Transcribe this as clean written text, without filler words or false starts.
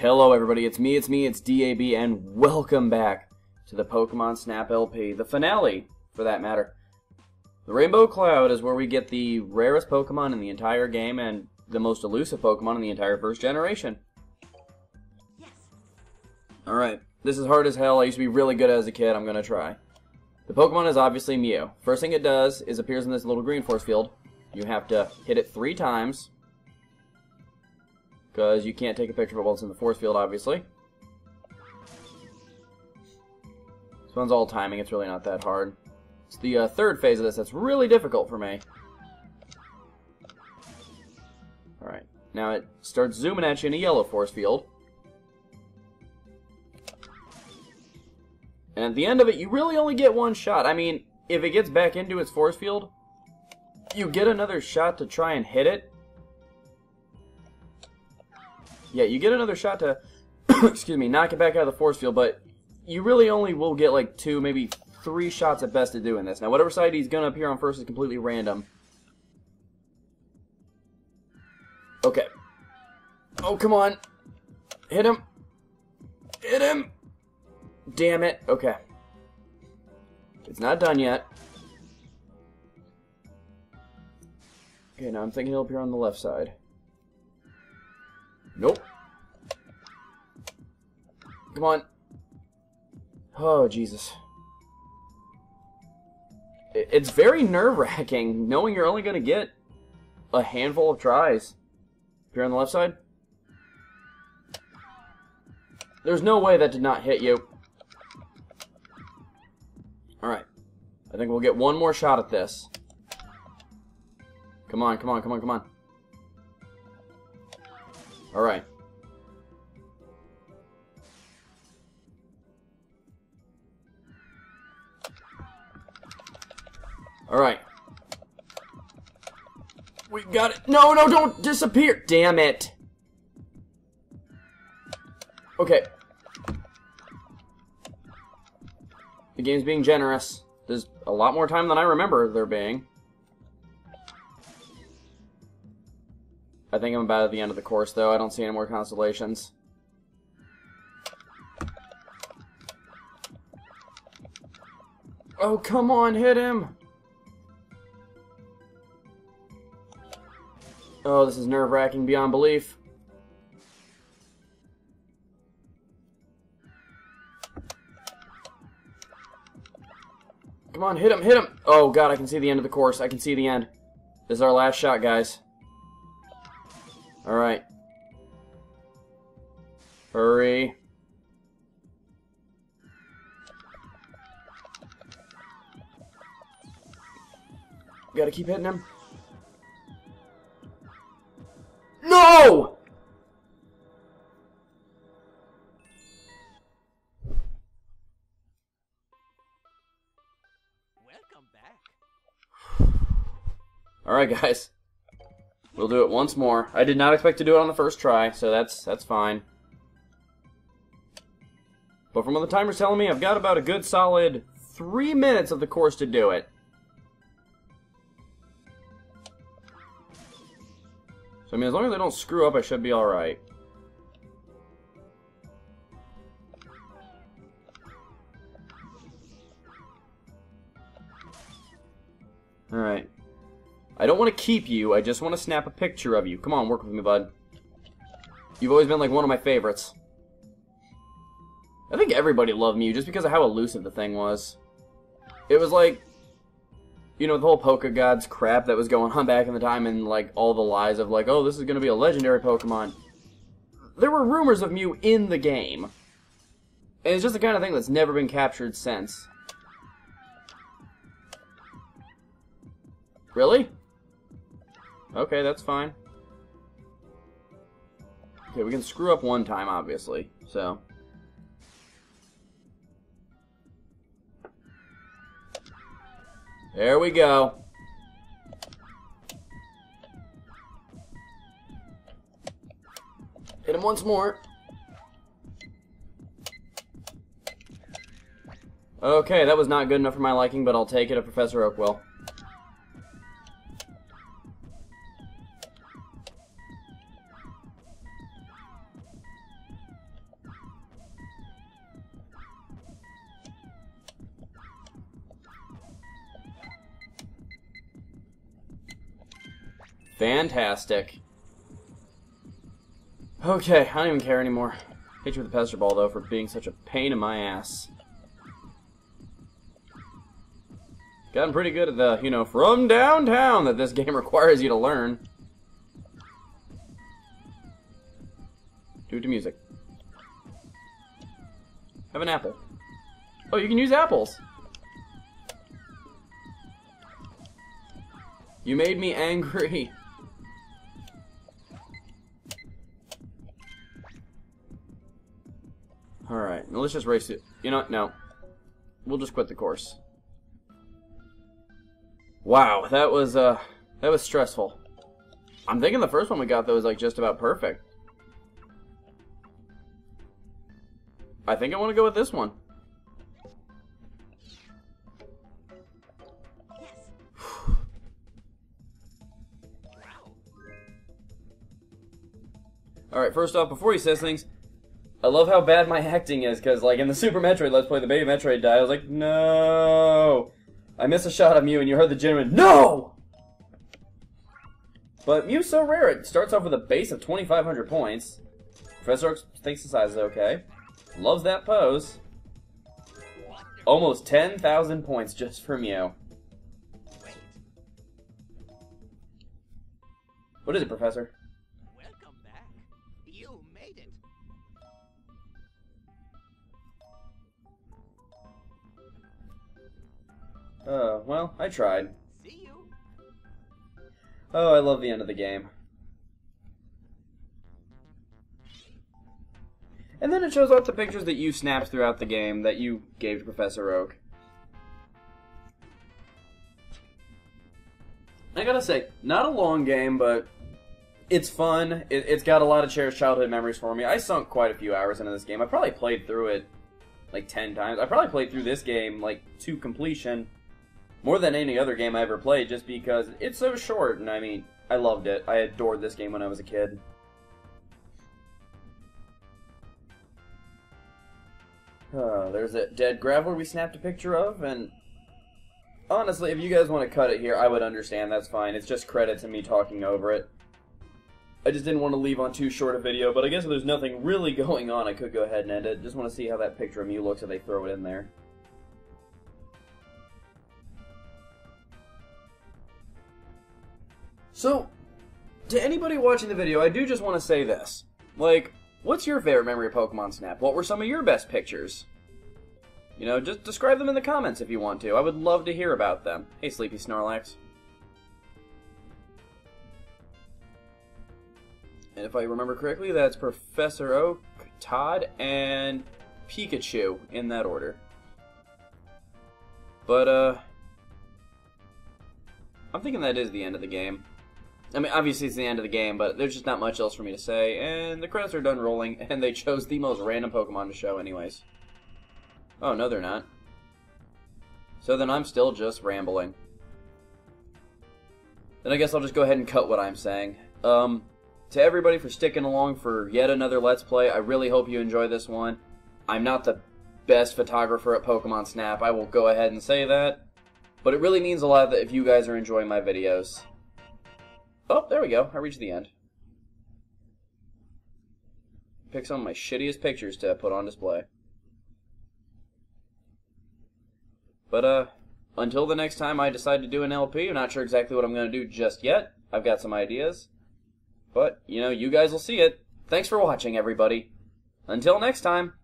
Hello everybody, it's DAB, and welcome back to the Pokemon Snap LP, the finale, for that matter. The Rainbow Cloud is where we get the rarest Pokemon in the entire game, and the most elusive Pokemon in the entire first generation. Yes. Alright, this is hard as hell, I used to be really good as a kid, I'm gonna try. The Pokemon is obviously Mew. First thing it does is appears in this little green force field. You have to hit it 3 times. Because you can't take a picture of it while it's in the force field, obviously. This one's all timing, it's really not that hard. It's the third phase of this that's really difficult for me. Alright, now it starts zooming at you in a yellow force field. And at the end of it, you really only get 1 shot. I mean, if it gets back into its force field, you get another shot to try and hit it. Yeah, you get another shot to, excuse me, knock it back out of the force field, but you really only will get like 2, maybe 3 shots at best to doing this. Now, whatever side he's going to appear on first is completely random. Okay. Oh, come on. Hit him. Hit him. Damn it. Okay. It's not done yet. Okay, now I'm thinking he'll appear on the left side. Nope. Come on. Oh, Jesus. It's very nerve-wracking, knowing you're only going to get a handful of tries. Appear on the left side. There's no way that did not hit you. Alright. I think we'll get 1 more shot at this. Come on, come on, come on, come on. Alright. Alright. We got it. No, no, don't disappear. Damn it. Okay. The game's being generous. There's a lot more time than I remember there being. I think I'm about at the end of the course, though. I don't see any more constellations. Oh, come on, hit him! Oh, this is nerve-wracking beyond belief. Come on, hit him, hit him! Oh, God, I can see the end of the course. I can see the end. This is our last shot, guys. Alright. Hurry. Gotta keep hitting him. No! Welcome back. Alright, guys. We'll do it once more. I did not expect to do it on the first try, so that's fine. But from what the timer's telling me, I've got about a good solid 3 minutes of the course to do it. So, I mean, as long as I don't screw up, I should be alright. Alright. I don't want to keep you, I just want to snap a picture of you. Come on, work with me, bud. You've always been like one of my favorites. I think everybody loved Mew just because of how elusive the thing was. It was like, you know, the whole Poké Gods crap that was going on back in the time, and like all the lies of like, oh, this is going to be a legendary Pokemon. There were rumors of Mew in the game. And it's just the kind of thing that's never been captured since. Really? Okay, that's fine. Okay, we can screw up 1 time, obviously, so. There we go. Hit him once more. Okay, that was not good enough for my liking, but I'll take it if Professor Oak will. Fantastic. Okay, I don't even care anymore. Hate you with the Pester Ball, though, for being such a pain in my ass. Gotten pretty good at the, you know, from downtown that this game requires you to learn. Due to music. Have an apple. Oh, you can use apples! You made me angry. Alright, now let's just race it. You know what? No. We'll just quit the course. Wow, that was stressful. I'm thinking the first one we got, though, was, like, just about perfect. I think I want to go with this one. Yes. Alright, first off, before he says things, I love how bad my acting is, because, like, in the Super Metroid Let's Play, the Baby Metroid died, I was like, no! I missed a shot of Mew, and you heard the gentleman, no! But Mew's so rare, it starts off with a base of 2,500 points. Professor Oak thinks the size is okay. Loves that pose. Almost 10,000 points just for Mew. What is it, Professor? Welcome back. You made it. Well, I tried. See you. Oh, I love the end of the game. And then it shows off the pictures that you snapped throughout the game that you gave to Professor Oak. I gotta say, not a long game, but it's fun. It's got a lot of cherished childhood memories for me. I sunk quite a few hours into this game. I probably played through it like 10 times. I probably played through this game like to completion more than any other game I ever played just because it's so short, and I mean, I loved it. I adored this game when I was a kid. There's that dead Graveler we snapped a picture of, and honestly, if you guys want to cut it here, I would understand, that's fine. It's just credits and me talking over it. I just didn't want to leave on too short a video, but I guess if there's nothing really going on, I could go ahead and end it. Just want to see how that picture of Mew looks if they throw it in there. So, to anybody watching the video, I do just want to say this. Like, what's your favorite memory of Pokemon Snap? What were some of your best pictures? You know, just describe them in the comments if you want to. I would love to hear about them. Hey, Sleepy Snorlax. And if I remember correctly, that's Professor Oak, Todd, and Pikachu, in that order. But, I'm thinking that is the end of the game. I mean, obviously it's the end of the game, but there's just not much else for me to say, and the credits are done rolling, and they chose the most random Pokemon to show anyways. Oh, no they're not. So then I'm still just rambling. Then I guess I'll just go ahead and cut what I'm saying. To everybody for sticking along for yet another Let's Play, I really hope you enjoy this one. I'm not the best photographer at Pokemon Snap, I will go ahead and say that, but it really means a lot that if you guys are enjoying my videos. Oh, there we go. I reached the end. Pick some of my shittiest pictures to put on display. But, until the next time I decide to do an LP, I'm not sure exactly what I'm going to do just yet. I've got some ideas. But, you know, you guys will see it. Thanks for watching, everybody. Until next time.